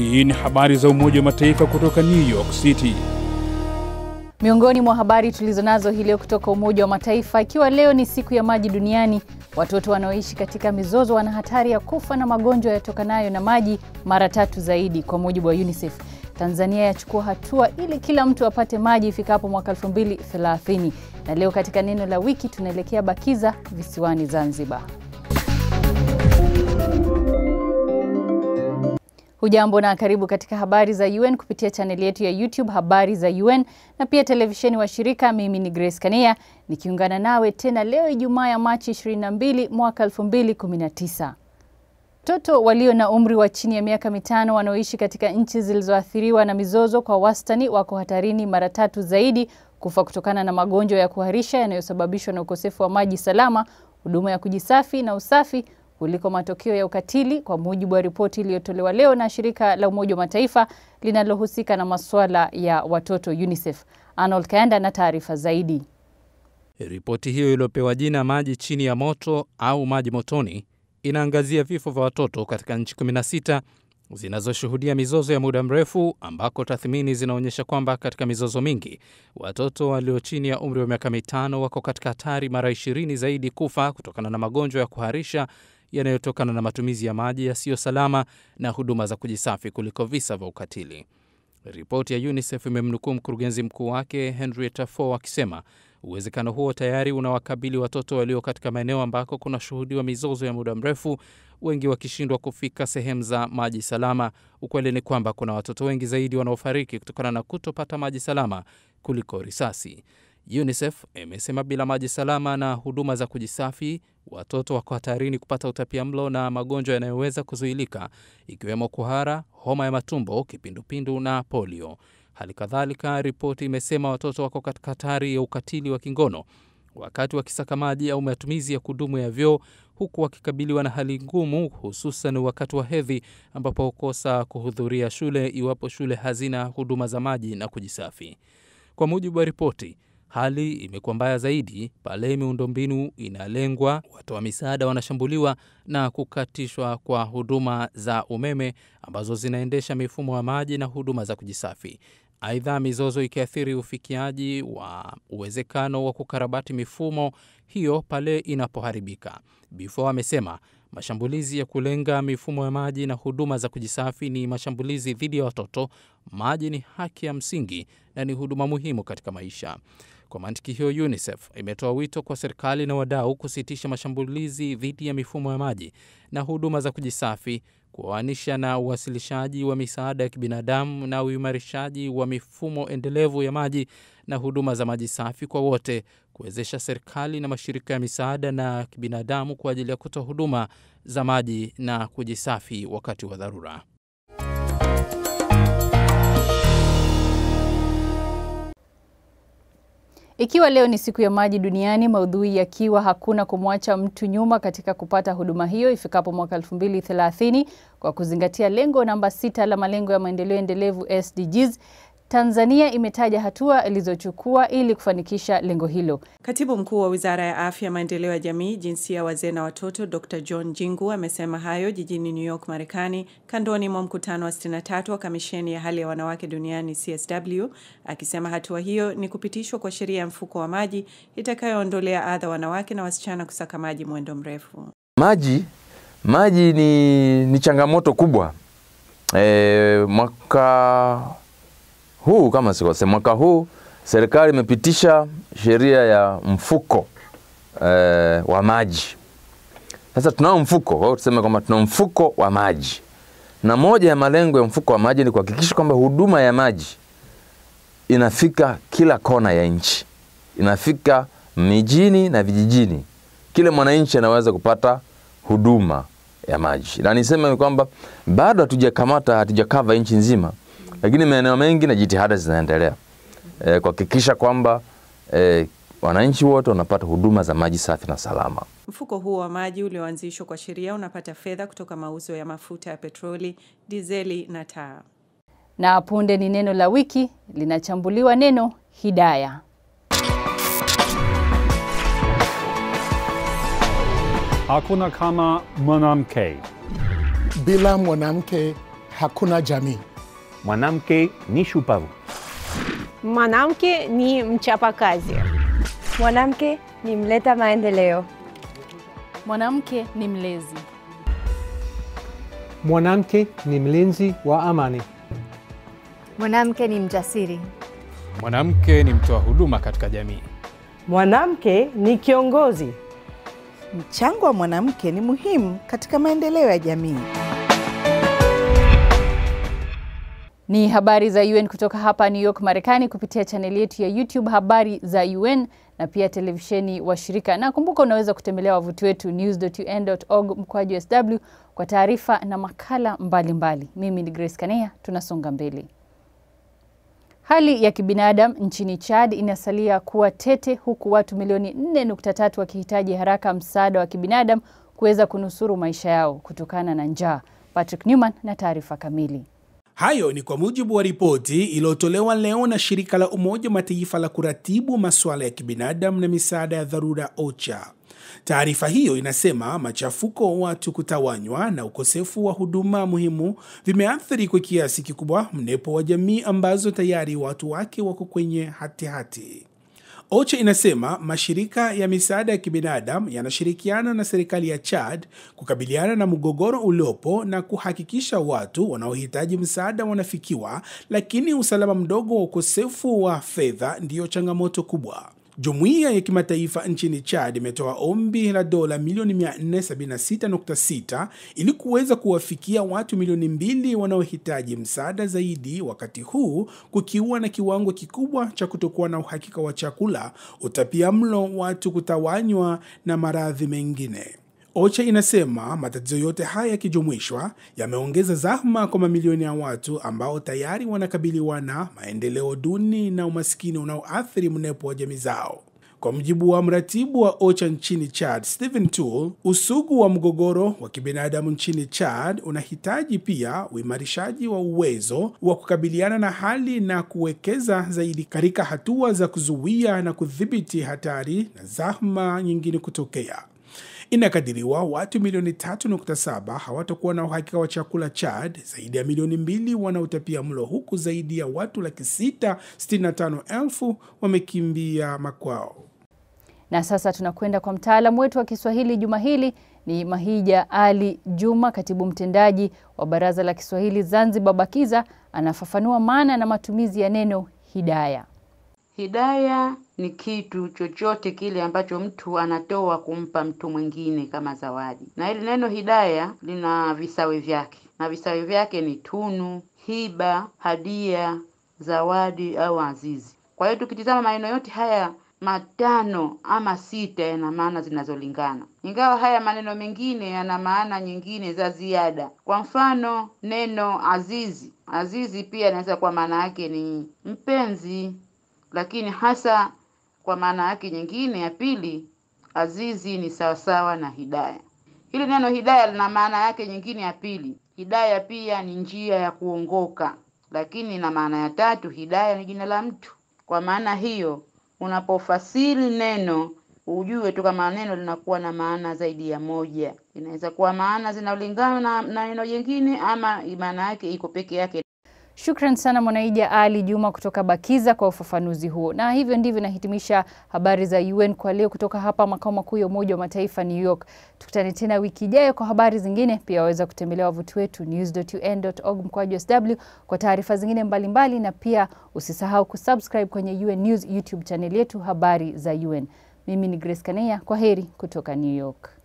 Hii ni habari za Umoja wa Mataifa kutoka New York City. Miongoni mwa habari tulizonazo hii leo kutoka Umoja wa Mataifa, ikiwa leo ni siku ya maji duniani, watoto wanaoishi katika mizozo wana hatari ya kufa na magonjwa yatokanayo na maji mara tatu zaidi kwa mujibu wa UNICEF. Tanzania yachukua hatua ili kila mtu apate maji ifikapo mwaka 2030. Na leo katika neno la wiki tunaelekea Bakiza visiwani Zanzibar. Hujambo na karibu katika habari za UN kupitia chaneli yetu ya YouTube Habari za UN na pia televisheni wa shirika. Mimi ni Grace Kanyia nikiungana nawe tena leo Ijumaa ya Machi 22 mwaka 2019. Watoto walio na umri wa chini ya miaka 5 wanaoishi katika nchi zilizoathiriwa na mizozo kwa wastani wako hatarini mara tatu zaidi kufa kutokana na magonjwa ya kuharisha yanayosababishwa na ukosefu wa maji salama, huduma ya kujisafi na usafi kuliko matokeo ya ukatili kwa mujibu wa ripoti iliyotolewa leo na shirika la Umoja wa Mataifa linalohusika na masuala ya watoto UNICEF. Arnold Kaenda na taarifa zaidi. Ripoti hiyo iliyopewa jina maji chini ya moto au maji motoni inaangazia vifo vya watoto katika nchi 16 zinazoshuhudia mizozo ya muda mrefu, ambako tathmini zinaonyesha kwamba katika mizozo mingi watoto walio chini ya umri wa miaka 5 wako katika hatari mara 20 zaidi kufa kutokana na magonjwa ya kuharisha yanayotokana na matumizi ya maji yasiyo salama na huduma za kujisafi kuliko visa vya ukatili. Ripoti ya UNICEF imemnukuu mkurugenzi mkuu wake Henry Tafu akisema uwezekano huo tayari unawakabili watoto walio katika maeneo ambako kunashuhudiwa mizozo ya muda mrefu, wengi wakishindwa kufika sehemu za maji salama. Ukweli ni kwamba kuna watoto wengi zaidi wanaofariki kutokana na kutopata maji salama kuliko risasi. UNICEF imesema bila maji salama na huduma za kujisafi, watoto wako hatarini kupata utapiamlo na magonjwa yanayoweza kuzuilika ikiwemo kuhara, homa ya matumbo, kipindupindu na polio. Halikadhalika, ripoti imesema watoto wako katika hatari ya ukatili wa kingono wakati wakisaka maji au matumizi ya kudumu ya vyoo, huku wakikabiliwa na hali ngumu hususan wakati wa hedhi ambapo hukosa kuhudhuria shule iwapo shule hazina huduma za maji na kujisafi. Kwa mujibu wa ripoti, hali imekuwa mbaya zaidi pale miundombinu inalengwa, watoa misaada wanashambuliwa na kukatishwa kwa huduma za umeme ambazo zinaendesha mifumo ya maji na huduma za kujisafi. Aidha, mizozo ikiathiri ufikiaji wa uwezekano wa kukarabati mifumo hiyo pale inapoharibika. Bifo amesema mashambulizi ya kulenga mifumo ya maji na huduma za kujisafi ni mashambulizi dhidi ya watoto. Maji ni haki ya msingi na ni huduma muhimu katika maisha. Kwa mantiki hiyo, UNICEF imetoa wito kwa serikali na wadau kusitisha mashambulizi dhidi ya mifumo ya maji na huduma za kujisafi, kuoanisha na uwasilishaji wa misaada ya kibinadamu na uimarishaji wa mifumo endelevu ya maji na huduma za maji safi kwa wote, kuwezesha serikali na mashirika ya misaada na kibinadamu kwa ajili ya kutoa huduma za maji na kujisafi wakati wa dharura. Ikiwa leo ni siku ya maji duniani, maudhui yakiwa hakuna kumwacha mtu nyuma katika kupata huduma hiyo ifikapo mwaka 2030 kwa kuzingatia lengo namba 6 la malengo ya maendeleo endelevu SDGs, Tanzania imetaja hatua ilizochukua ili kufanikisha lengo hilo. Katibu Mkuu wa Wizara ya Afya, Maendeleo ya Jamii, Jinsia, Wazee na Watoto, Dr. John Jingu amesema hayo jijini New York, Marekani, kandoni mwa mkutano wa 63 wa Kamisheni ya Hali ya Wanawake Duniani CSW, akisema hatua hiyo ni kupitishwa kwa sheria ya mfuko wa maji itakayoondolea adha wanawake na wasichana kusaka maji mwendo mrefu. Maji ni changamoto kubwa. Mwaka huu serikali imepitisha sheria ya mfuko wa maji. Sasa tunao mfuko, wao tuseme kwamba tunao mfuko wa maji. Na moja ya malengo ya mfuko wa maji ni kuhakikisha kwamba huduma ya maji inafika kila kona ya nchi. Inafika mijini na vijijini. Kila mwananchi anaweza kupata huduma ya maji. Na niseme kwamba bado hatujakava nchi nzima. Lakini maeneo mengi na jitihada zinaendelea kuhakikisha kwamba wananchi wote wanapata huduma za maji safi na salama. Mfuko huo wa maji ulioanzishwa kwa sheria unapata fedha kutoka mauzo ya mafuta ya petroli, dizeli na taa. Na punde ni neno la wiki linachambuliwa neno hidaya. Hakuna kama mwanamke. Bila mwanamke hakuna jamii. Mwanamke ni shupavu. Mwanamke ni mchapakazi. Mwanamke ni mleta maendeleo. Mwanamke ni mlezi. Mwanamke ni mlinzi wa amani. Mwanamke ni mjasiri. Mwanamke ni mtoa huduma katika jamii. Mwanamke ni kiongozi. Mchango wa mwanamke ni muhimu katika maendeleo ya jamii. Ni habari za UN kutoka hapa New York, Marekani, kupitia chaneli yetu ya YouTube Habari za UN na pia televisheni wa shirika. Na kumbuka unaweza kutembelea wavuti wetu news.un.org/SW kwa taarifa na makala mbalimbali. Mimi ni Grace Kanyia, tunasonga mbele. Hali ya kibinadamu nchini Chad inasalia kuwa tete, huku watu milioni 4.3 wakihitaji haraka msaada wa kibinadamu kuweza kunusuru maisha yao kutokana na njaa. Patrick Newman na taarifa kamili. Hayo ni kwa mujibu wa ripoti iliyotolewa leo na shirika la Umoja wa Mataifa la kuratibu masuala ya kibinadamu na misaada ya dharura Ocha. Taarifa hiyo inasema machafuko, watu kutawanywa na ukosefu wa huduma muhimu vimeathiri kwa kiasi kikubwa mnepo wa jamii ambazo tayari watu wake wako kwenye hatihati. Ocha inasema mashirika ya misaada ya kibinadamu yanashirikiana na serikali ya Chad kukabiliana na mgogoro uliopo na kuhakikisha watu wanaohitaji msaada wanafikiwa, lakini usalama mdogo wa ukosefu wa fedha ndiyo changamoto kubwa. Jumuiya ya kimataifa nchini Chad imetoa ombi la dola milioni 476.6 ili kuweza kuwafikia watu milioni 2 wanaohitaji msaada zaidi, wakati huu kukiwa na kiwango kikubwa cha kutokuwa na uhakika wa chakula, utapiamlo, watu kutawanywa na maradhi mengine. Ocha inasema matatizo yote haya yakijumuishwa yameongeza zahma kwa mamilioni ya watu ambao tayari wanakabiliwa na maendeleo duni na umaskini unaoathiri mnepo wa jamii zao. Kwa mujibu wa mratibu wa Ocha nchini Chad, Stephen Toole, usugu wa mgogoro wa kibinadamu nchini Chad unahitaji pia uimarishaji wa uwezo wa kukabiliana na hali na kuwekeza zaidi katika hatua za kuzuia na kudhibiti hatari na zahma nyingine kutokea. Inakadiriwa watu milioni 3.7 hawatakuwa na uhakika wa chakula Chad, zaidi ya milioni 2 wanautapia mlo, huku zaidi ya watu 665,000 wamekimbia makwao. Na sasa tunakwenda kwa mtaalamu wetu wa Kiswahili juma hili. Ni Mahija Ali Juma, katibu mtendaji wa Baraza la Kiswahili Zanzibar BAKIZA, anafafanua maana na matumizi ya neno hidaya. Hidaya ni kitu chochote kile ambacho mtu anatoa kumpa mtu mwingine kama zawadi. Na hili neno hidaya lina visawe vyake. Na visawe vyake ni tunu, hiba, hadia, zawadi au azizi. Kwa hiyo tukitizama maneno yote haya matano ama 6 yana maana zinazolingana. Ingawa haya maneno mengine yana maana nyingine za ziada. Kwa mfano neno azizi. Azizi pia inaweza kwa maana yake ni mpenzi. Lakini hasa kwa maana yake nyingine ya pili, azizi ni sawasawa na hidaya. Hili neno hidaya lina maana yake nyingine ya pili. Hidaya pia ni njia ya kuongoka. Lakini na maana ya tatu, hidaya ni jina la mtu. Kwa maana hiyo, unapofasiri neno, ujue tu kama neno linakuwa na maana zaidi ya moja. Inaweza kuwa maana zinalingana na neno jingine ama maana yake iko peke yake. Shukran sana Mwanaija Ali Juma kutoka BAKIZA kwa ufafanuzi huo. Na hivyo ndivyo nahitimisha habari za UN kwa leo kutoka hapa makao makuu ya Umoja wa Mataifa New York. Tukutane tena wiki ijayo kwa habari zingine. Pia waweza kutembelea wavuti wetu news.un.org/SW kwa taarifa zingine mbalimbali, na pia usisahau kusubscribe kwenye UN News YouTube channel yetu Habari za UN. Mimi ni Grace Kanyia, kwa heri kutoka New York.